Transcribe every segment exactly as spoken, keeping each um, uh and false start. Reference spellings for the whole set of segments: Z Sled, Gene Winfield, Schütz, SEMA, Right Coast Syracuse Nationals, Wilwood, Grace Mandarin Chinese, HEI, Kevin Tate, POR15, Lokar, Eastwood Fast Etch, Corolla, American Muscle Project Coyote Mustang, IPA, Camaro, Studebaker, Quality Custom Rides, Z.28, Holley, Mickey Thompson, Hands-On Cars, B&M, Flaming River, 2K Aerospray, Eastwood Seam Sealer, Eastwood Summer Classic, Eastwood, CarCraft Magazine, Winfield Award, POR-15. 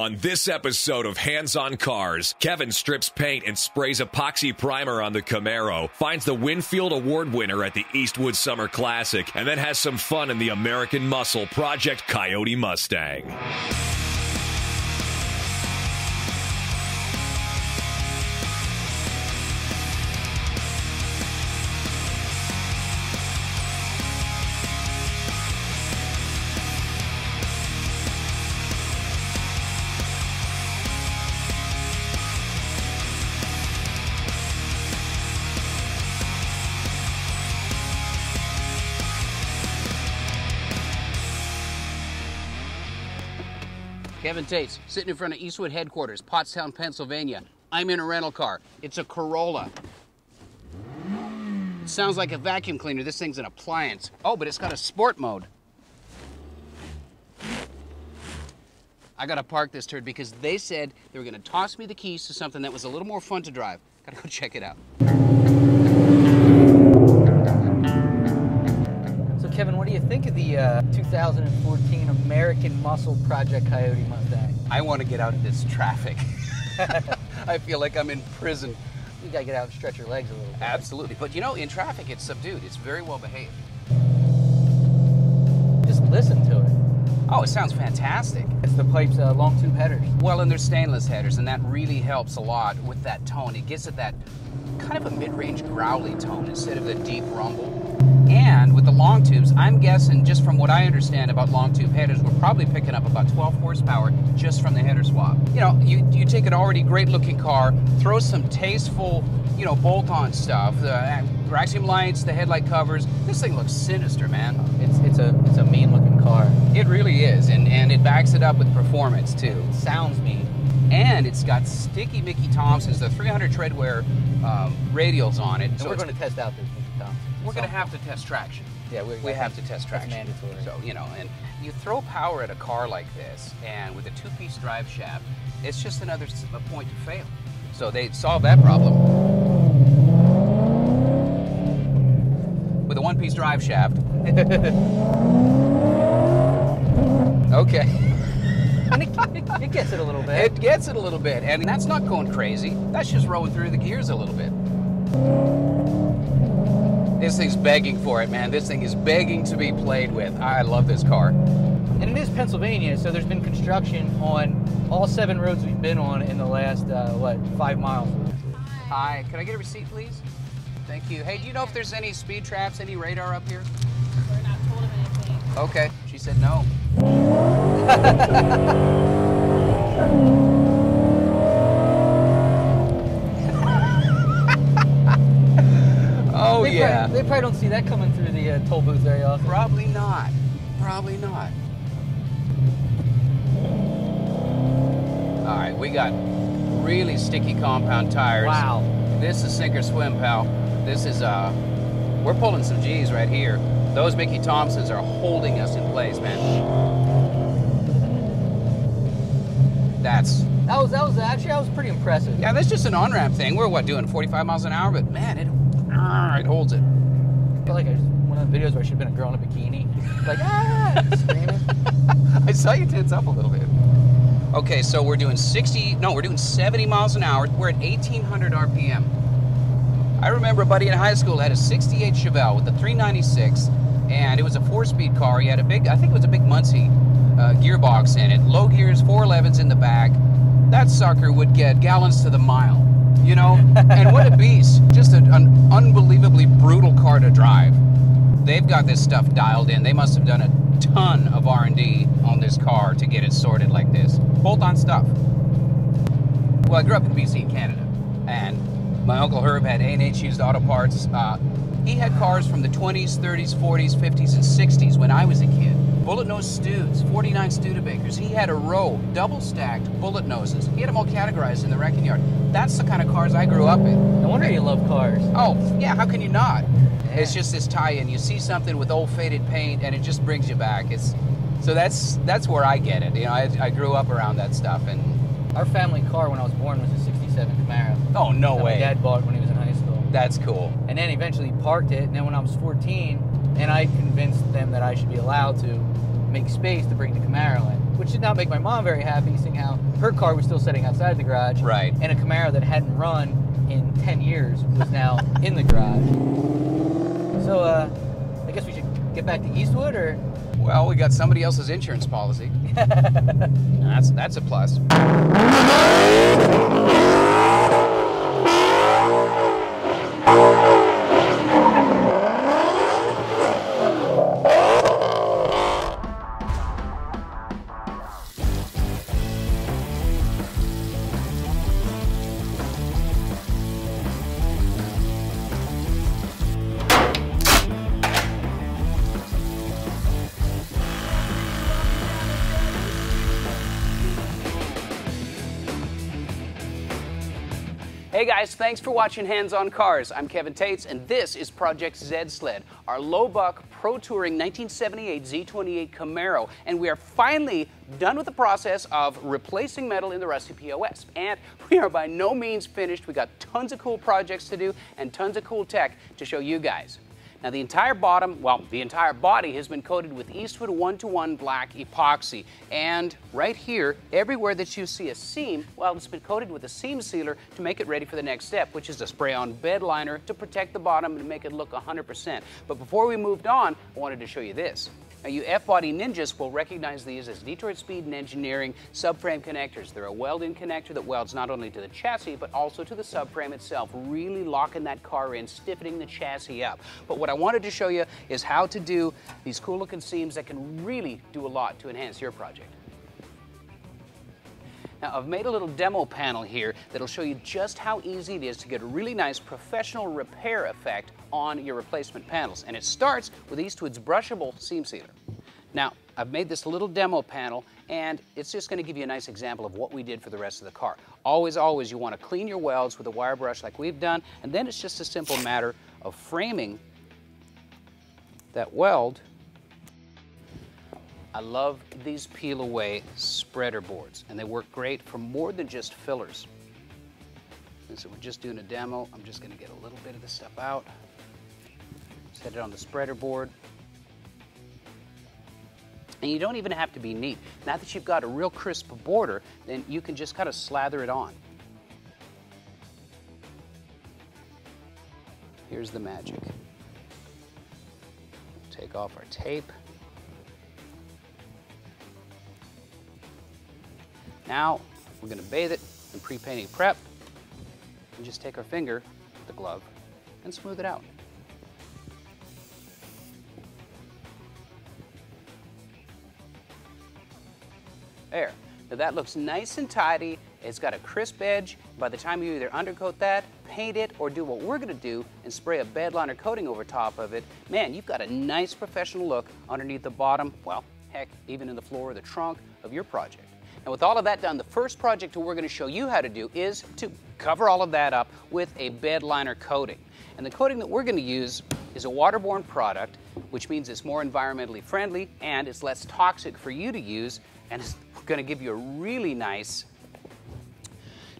On this episode of Hands-On Cars, Kevin strips paint and sprays epoxy primer on the Camaro, finds the Winfield Award winner at the Eastwood Summer Classic, and then has some fun in the American Muscle Project Coyote Mustang. Kevin Tate, sitting in front of Eastwood headquarters, Pottstown, Pennsylvania. I'm in a rental car. It's a Corolla. It sounds like a vacuum cleaner. This thing's an appliance. Oh, but it's got a sport mode. I gotta park this turd because they said they were gonna toss me the keys to something that was a little more fun to drive. Gotta go check it out. Kevin, what do you think of the uh, two thousand fourteen American Muscle Project Coyote Mustang? I want to get out of this traffic. I feel like I'm in prison. You gotta get out and stretch your legs a little bit. Absolutely, but you know, in traffic it's subdued. It's very well behaved. Just listen to it. Oh, it sounds fantastic. It's the pipe's uh, long tube headers. Well, and they're stainless headers, and that really helps a lot with that tone. It gives it that kind of a mid-range growly tone instead of the deep rumble. And with the long tubes, I'm guessing, just from what I understand about long tube headers, we're probably picking up about twelve horsepower just from the header swap. You know, you, you take an already great looking car, throw some tasteful, you know, bolt-on stuff, the Raxiom lights, the headlight covers. This thing looks sinister, man. It's, it's a, it's a mean looking car. It really is, and, and it backs it up with performance too. It sounds mean. And it's got sticky Mickey Thompsons, the three hundred treadwear um, radials on it. And so we're going to test out this Mickey Thompson. We're going to have to test traction. Yeah, we're, we have to test traction. That's mandatory. So, you know, and you throw power at a car like this, and with a two-piece drive shaft, it's just another point to fail. So they solved that problem. With a one-piece drive shaft. Okay. it, it gets it a little bit. It gets it a little bit, and that's not going crazy. That's just rolling through the gears a little bit. This thing's begging for it, man. This thing is begging to be played with. I love this car. And it is Pennsylvania, so there's been construction on all seven roads we've been on in the last, uh, what, five miles. Hi. Hi, can I get a receipt, please? Thank you. Hey, do you know if there's any speed traps, any radar up here? We're not told of anything. Okay, she said no. Oh, they yeah. Probably, they probably don't see that coming through the uh, toll booth very often. Probably not. Probably not. All right, we got really sticky compound tires. Wow. This is sink or swim, pal. This is, uh, we're pulling some G's right here. Those Mickey Thompsons are holding us in place, man. That's... That was, that was actually, that was pretty impressive. Yeah, that's just an on-ramp thing. We're, what, doing forty-five miles an hour? But, man, it... It holds it. I feel like I just, one of the videos where I should have been a girl in a bikini. Like, ah, screaming. I saw you tense up a little bit. Okay, so we're doing sixty, no, we're doing seventy miles an hour. We're at eighteen hundred R P M. I remember a buddy in high school had a sixty-eight Chevelle with a three ninety-six, and it was a four-speed car. He had a big, I think it was a big Muncie uh, gearbox in it. Low gears, four elevens in the back. That sucker would get gallons to the mile. You know, and what a beast. Just a, an unbelievably brutal car to drive. They've got this stuff dialed in. They must have done a ton of R and D on this car to get it sorted like this. Bolt-on stuff. Well, I grew up in B C, Canada, and my Uncle Herb had A and H used auto parts. Uh, he had cars from the twenties, thirties, forties, fifties, and sixties when I was a kid. Bullet nose Studes, forty-nine Studebakers. He had a row, double stacked bullet noses. He had them all categorized in the wrecking yard. That's the kind of cars I grew up in. No wonder you love cars. Oh, yeah, how can you not? Yeah. It's just this tie-in. You see something with old faded paint and it just brings you back. It's So that's that's where I get it. You know, I, I grew up around that stuff. And our family car when I was born was a sixty-seven Camaro. Oh, no way. My dad bought when he was in high school. That's cool. And then eventually parked it, and then when I was fourteen, and I convinced them that I should be allowed to make space to bring the Camaro in. which did not make my mom very happy, seeing how her car was still sitting outside the garage. Right. And a Camaro that hadn't run in ten years was now in the garage. So uh, I guess we should get back to Eastwood, or? Well, we got somebody else's insurance policy. that's, that's a plus. Hey guys, thanks for watching Hands-On Cars. I'm Kevin Tate, and this is Project Z Sled, our low-buck pro-touring nineteen seventy-eight Z twenty-eight Camaro, and we are finally done with the process of replacing metal in the rusty P O S. And we are by no means finished. We got tons of cool projects to do and tons of cool tech to show you guys. Now the entire bottom, well, the entire body has been coated with Eastwood one to one black epoxy. And right here, everywhere that you see a seam, well, it's been coated with a seam sealer to make it ready for the next step, which is a spray-on bed liner to protect the bottom and make it look one hundred percent. But before we moved on, I wanted to show you this. Now, you F-body ninjas will recognize these as Detroit Speed and Engineering subframe connectors. They're a weld-in connector that welds not only to the chassis, but also to the subframe itself, really locking that car in, stiffening the chassis up. But what I wanted to show you is how to do these cool-looking seams that can really do a lot to enhance your project. Now, I've made a little demo panel here that'll show you just how easy it is to get a really nice professional repair effect on your replacement panels. And it starts with Eastwood's brushable seam sealer. Now, I've made this little demo panel, and it's just gonna give you a nice example of what we did for the rest of the car. Always, always, you wanna clean your welds with a wire brush like we've done, and then it's just a simple matter of framing that weld. I love these peel-away spreader boards, and they work great for more than just fillers. Since we're just doing a demo, I'm just gonna get a little bit of this stuff out, set it on the spreader board. And you don't even have to be neat. Now that you've got a real crisp border, then you can just kind of slather it on. Here's the magic. Take off our tape. Now, we're gonna bathe it in pre-painting prep, and just take our finger, the glove, and smooth it out. There, now that looks nice and tidy. It's got a crisp edge. By the time you either undercoat that, paint it, or do what we're gonna do and spray a bedliner coating over top of it, man, you've got a nice professional look underneath the bottom, well, heck, even in the floor or the trunk of your project. And with all of that done, the first project we're going to show you how to do is to cover all of that up with a bed liner coating. And the coating that we're going to use is a waterborne product, which means it's more environmentally friendly and it's less toxic for you to use, and it's going to give you a really nice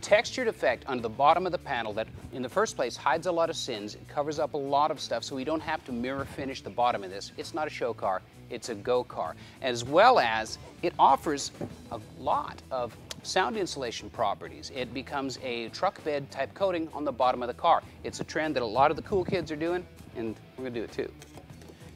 textured effect on the bottom of the panel that in the first place hides a lot of sins. It covers up a lot of stuff, so we don't have to mirror finish the bottom of this. It's not a show car, it's a go car. As well as it offers a lot of sound insulation properties. It becomes a truck bed type coating on the bottom of the car. It's a trend that a lot of the cool kids are doing, and we're gonna do it too.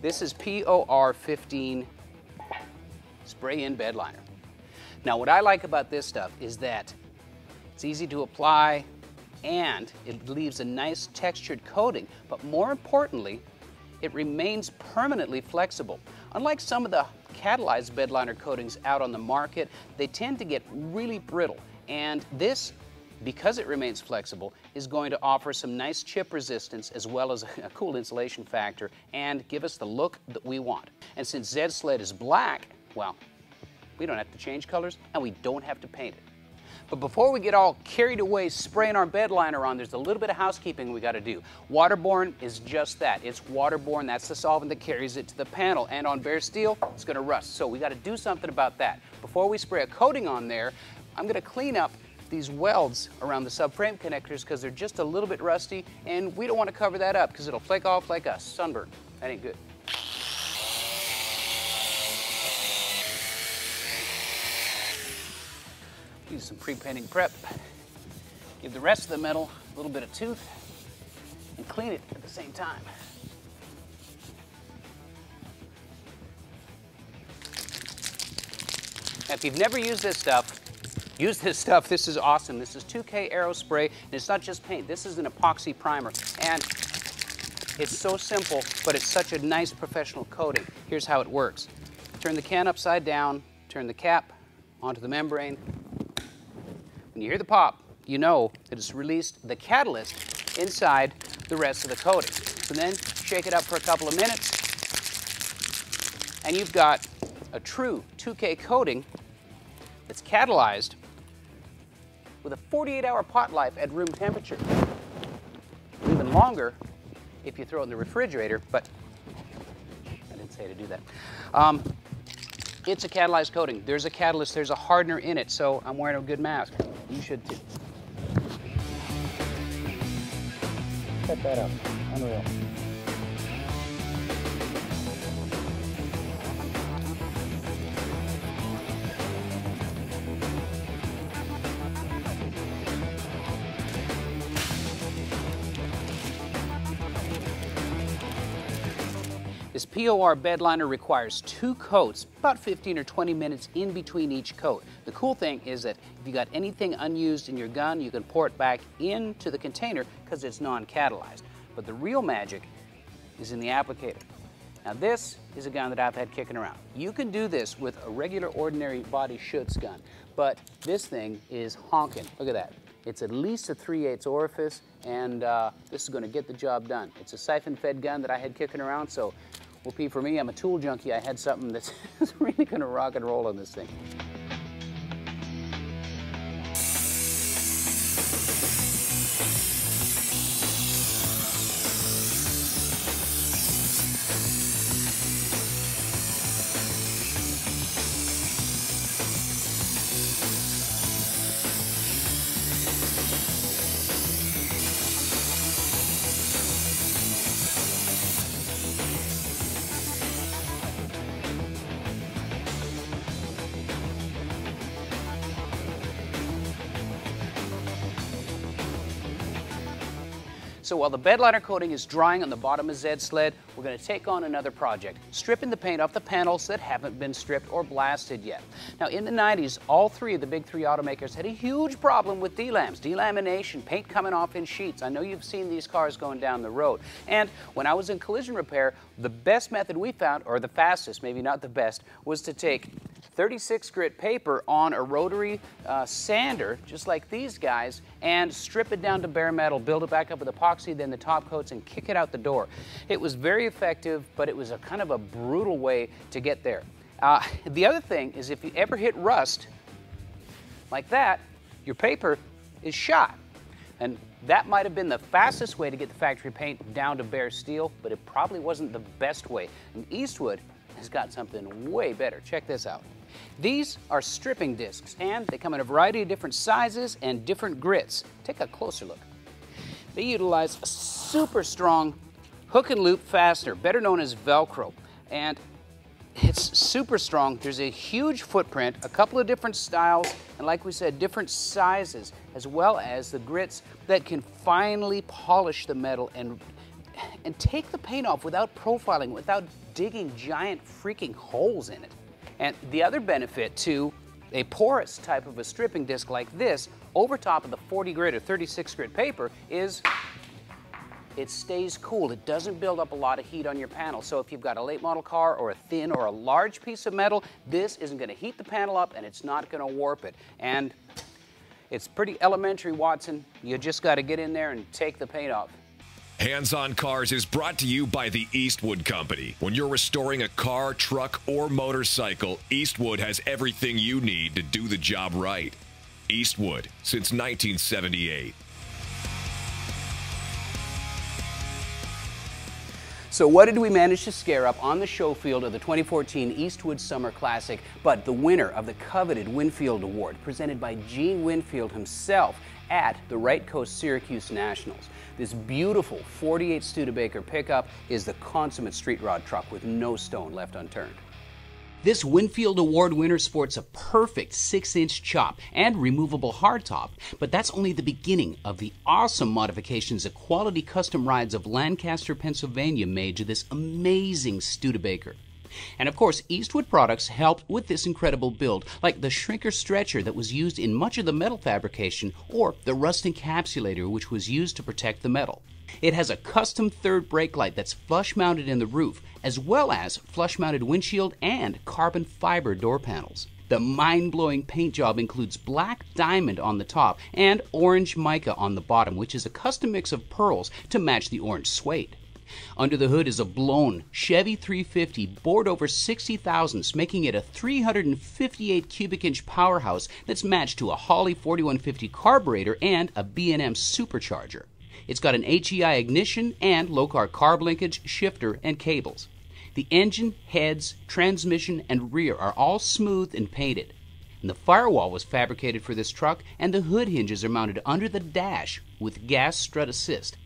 This is P O R fifteen spray in bed liner. Now what I like about this stuff is that it's easy to apply, and it leaves a nice textured coating, but more importantly, it remains permanently flexible. Unlike some of the catalyzed bedliner coatings out on the market, they tend to get really brittle, and this, because it remains flexible, is going to offer some nice chip resistance as well as a cool insulation factor and give us the look that we want. And since Z Sled is black, well, we don't have to change colors and we don't have to paint it. But before we get all carried away spraying our bed liner on, there's a little bit of housekeeping we got to do. Waterborne is just that. It's waterborne. That's the solvent that carries it to the panel. And on bare steel, it's going to rust. So we got to do something about that. Before we spray a coating on there, I'm going to clean up these welds around the subframe connectors because they're just a little bit rusty. And we don't want to cover that up because it'll flake off like a sunburn. That ain't good. Use some pre-painting prep. Give the rest of the metal a little bit of tooth and clean it at the same time. Now, if you've never used this stuff, use this stuff. This is awesome. This is two K Aerospray, and it's not just paint. This is an epoxy primer, and it's so simple, but it's such a nice professional coating. Here's how it works. Turn the can upside down, turn the cap onto the membrane. When you hear the pop, you know that it's released the catalyst inside the rest of the coating. So then shake it up for a couple of minutes, and you've got a true two K coating that's catalyzed with a forty-eight hour pot life at room temperature. Even longer if you throw it in the refrigerator, but I didn't say to do that. Um, it's a catalyzed coating. There's a catalyst, there's a hardener in it, so I'm wearing a good mask. You should too. Cut that up. Unreal. This P O R bed liner requires two coats, about fifteen or twenty minutes in between each coat. The cool thing is that if you got anything unused in your gun, you can pour it back into the container because it's non-catalyzed. But the real magic is in the applicator. Now this is a gun that I've had kicking around. You can do this with a regular, ordinary body Schütz gun, but this thing is honking. Look at that. It's at least a three eighths orifice, and uh, this is gonna get the job done. It's a siphon-fed gun that I had kicking around, so well, P, for me, I'm a tool junkie. I had something that's really gonna rock and roll on this thing. So while the bed liner coating is drying on the bottom of Zed's sled, we're going to take on another project, stripping the paint off the panels that haven't been stripped or blasted yet. Now in the nineties, all three of the big three automakers had a huge problem with delams, delamination, paint coming off in sheets. I know you've seen these cars going down the road. And when I was in collision repair, the best method we found, or the fastest, maybe not the best, was to take thirty-six grit paper on a rotary uh, sander, just like these guys, and strip it down to bare metal, build it back up with epoxy, then the top coats, and kick it out the door. It was very effective, but it was a kind of a brutal way to get there. Uh, the other thing is if you ever hit rust like that, your paper is shot. And that might have been the fastest way to get the factory paint down to bare steel, but it probably wasn't the best way. And Eastwood has got something way better. Check this out. These are stripping discs, and they come in a variety of different sizes and different grits. Take a closer look. They utilize a super strong hook and loop fastener, better known as Velcro, and it's super strong. There's a huge footprint, a couple of different styles, and like we said, different sizes, as well as the grits that can finely polish the metal and and take the paint off without profiling, without digging giant freaking holes in it. And the other benefit to a porous type of a stripping disc like this over top of the forty grit or thirty-six grit paper is it stays cool. It doesn't build up a lot of heat on your panel. So if you've got a late model car or a thin or a large piece of metal, this isn't gonna heat the panel up and it's not gonna warp it. And it's pretty elementary, Watson. You just gotta get in there and take the paint off. Hands-On Cars is brought to you by the Eastwood Company. When you're restoring a car, truck, or motorcycle, Eastwood has everything you need to do the job right. Eastwood, since nineteen seventy-eight. So what did we manage to scare up on the show field of the twenty fourteen Eastwood Summer Classic, but the winner of the coveted Winfield Award, presented by Gene Winfield himself at the Right Coast Syracuse Nationals. This beautiful forty-eight Studebaker pickup is the consummate street rod truck with no stone left unturned. This Winfield Award winner sports a perfect six inch chop and removable hardtop, but that's only the beginning of the awesome modifications that Quality Custom Rides of Lancaster, Pennsylvania made to this amazing Studebaker. And of course, Eastwood products helped with this incredible build, like the shrinker stretcher that was used in much of the metal fabrication, or the rust encapsulator which was used to protect the metal. It has a custom third brake light that's flush mounted in the roof, as well as flush mounted windshield and carbon fiber door panels. The mind-blowing paint job includes black diamond on the top and orange mica on the bottom, which is a custom mix of pearls to match the orange suede. Under the hood is a blown Chevy three fifty bored over sixty thousandths, making it a three hundred fifty-eight cubic inch powerhouse that's matched to a Holley forty-one fifty carburetor and a B and M supercharger. It's got an H E I ignition and Lokar carb linkage, shifter, and cables. The engine, heads, transmission, and rear are all smoothed and painted. And the firewall was fabricated for this truck, and the hood hinges are mounted under the dash with gas strut assist.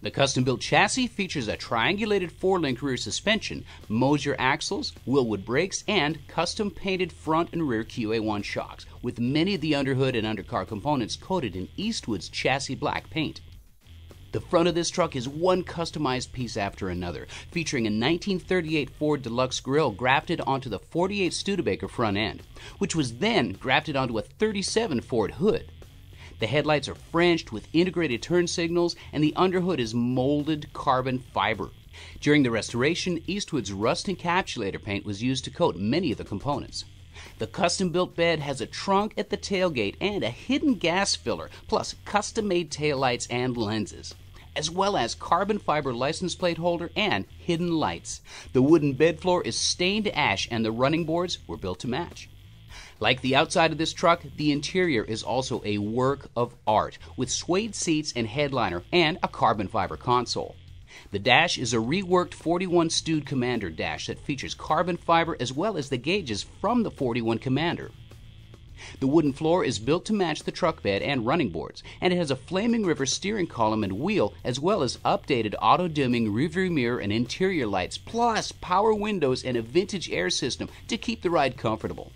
The custom-built chassis features a triangulated four-link rear suspension, Moser axles, Wilwood brakes, and custom-painted front and rear Q A one shocks, with many of the underhood and undercar components coated in Eastwood's chassis black paint. The front of this truck is one customized piece after another, featuring a nineteen thirty-eight Ford Deluxe grille grafted onto the forty-eight Studebaker front end, which was then grafted onto a thirty-seven Ford hood. The headlights are Frenched with integrated turn signals, and the underhood is molded carbon fiber. During the restoration, Eastwood's rust encapsulator paint was used to coat many of the components. The custom-built bed has a trunk at the tailgate and a hidden gas filler, plus custom-made taillights and lenses, as well as carbon fiber license plate holder and hidden lights. The wooden bed floor is stained ash, and the running boards were built to match. Like the outside of this truck, the interior is also a work of art, with suede seats and headliner and a carbon fiber console. The dash is a reworked forty-one Stude Commander dash that features carbon fiber as well as the gauges from the forty-one Commander. The wooden floor is built to match the truck bed and running boards, and it has a Flaming River steering column and wheel, as well as updated auto-dimming rearview mirror and interior lights, plus power windows and a vintage air system to keep the ride comfortable.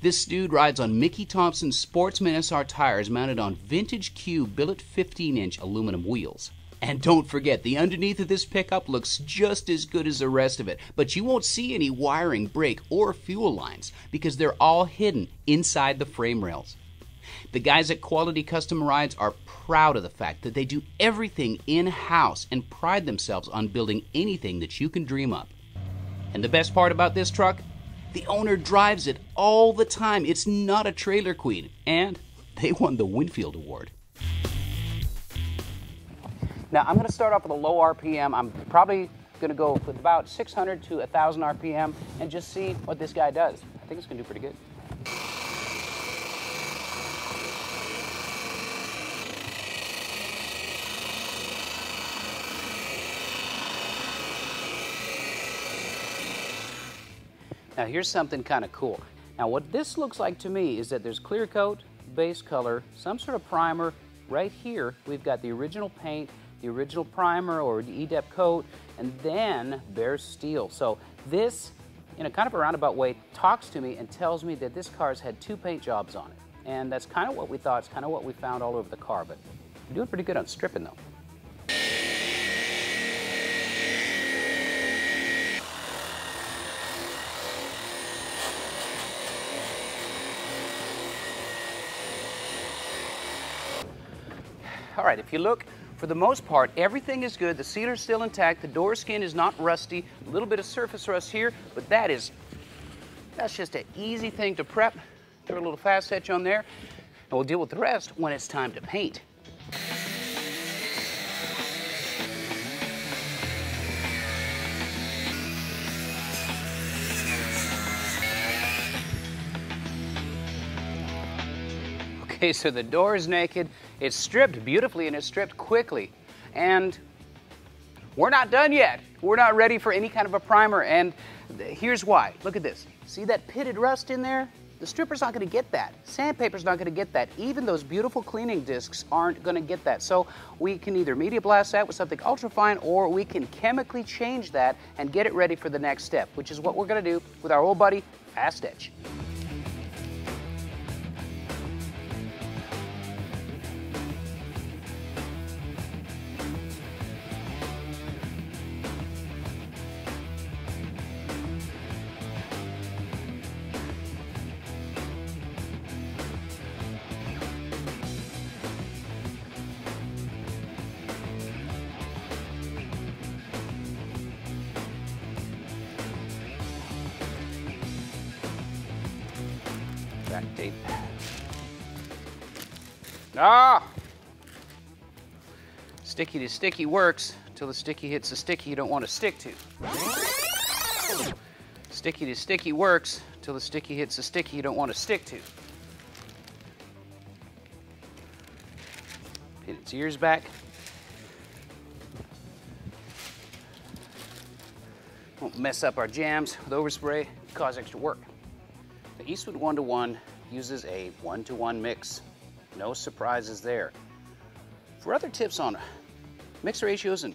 This Stude rides on Mickey Thompson Sportsman S R tires mounted on vintage Q billet fifteen inch aluminum wheels. And don't forget, the underneath of this pickup looks just as good as the rest of it, but you won't see any wiring, brake, or fuel lines because they're all hidden inside the frame rails. The guys at Quality Custom Rides are proud of the fact that they do everything in-house and pride themselves on building anything that you can dream up. And the best part about this truck? The owner drives it all the time. It's not a trailer queen. And they won the Winfield Award. Now, I'm going to start off with a low R P M. I'm probably going to go with about six hundred to one thousand R P M and just see what this guy does. I think it's going to do pretty good. Now here's something kind of cool. Now what this looks like to me is that there's clear coat, base color, some sort of primer. Right here we've got the original paint, the original primer or the E D E P coat, and then bare steel. So this, in a kind of a roundabout way, talks to me and tells me that this car's had two paint jobs on it. And that's kind of what we thought, it's kind of what we found all over the car, but we're doing pretty good on stripping though. All right, if you look, for the most part, everything is good. The sealer's still intact. The door skin is not rusty. A little bit of surface rust here, but that is, that's just an easy thing to prep. Throw a little Fast Etch on there, and we'll deal with the rest when it's time to paint. Okay, so the door is naked. It's stripped beautifully, and it's stripped quickly. And we're not done yet. We're not ready for any kind of a primer, and here's why. Look at this. See that pitted rust in there? The stripper's not going to get that. Sandpaper's not going to get that. Even those beautiful cleaning discs aren't going to get that. So we can either media blast that with something ultrafine, or we can chemically change that and get it ready for the next step, which is what we're going to do with our old buddy, Fast Etch. Backdate that. Ah! Sticky to sticky works until the sticky hits the sticky you don't want to stick to. Sticky to sticky works until the sticky hits the sticky you don't want to stick to. Pin its ears back. Won't mess up our jams with overspray, cause extra work. The Eastwood one to one uses a one to one mix. No surprises there. For other tips on mix ratios and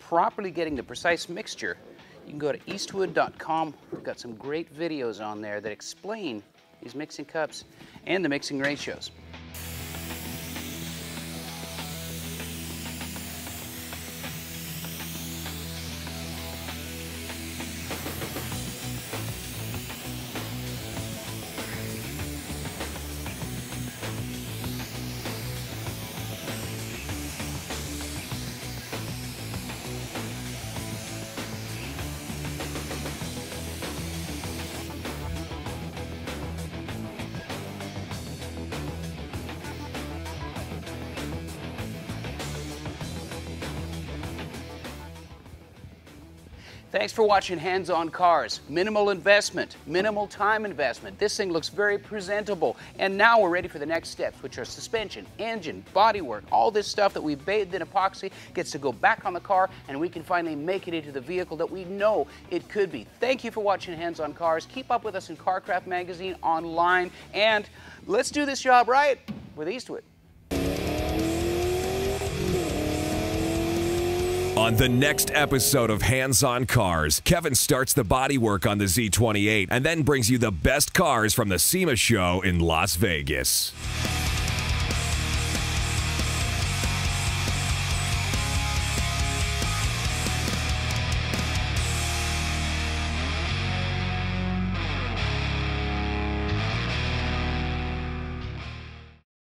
properly getting the precise mixture, you can go to eastwood dot com. We've got some great videos on there that explain these mixing cups and the mixing ratios. Thanks for watching Hands-On Cars. Minimal investment, minimal time investment. This thing looks very presentable. And now we're ready for the next steps, which are suspension, engine, bodywork. All this stuff that we bathed in epoxy gets to go back on the car, and we can finally make it into the vehicle that we know it could be. Thank you for watching Hands-On Cars. Keep up with us in CarCraft Magazine online. And let's do this job right with Eastwood. On the next episode of Hands-On Cars, Kevin starts the bodywork on the Z twenty-eight and then brings you the best cars from the SEMA show in Las Vegas.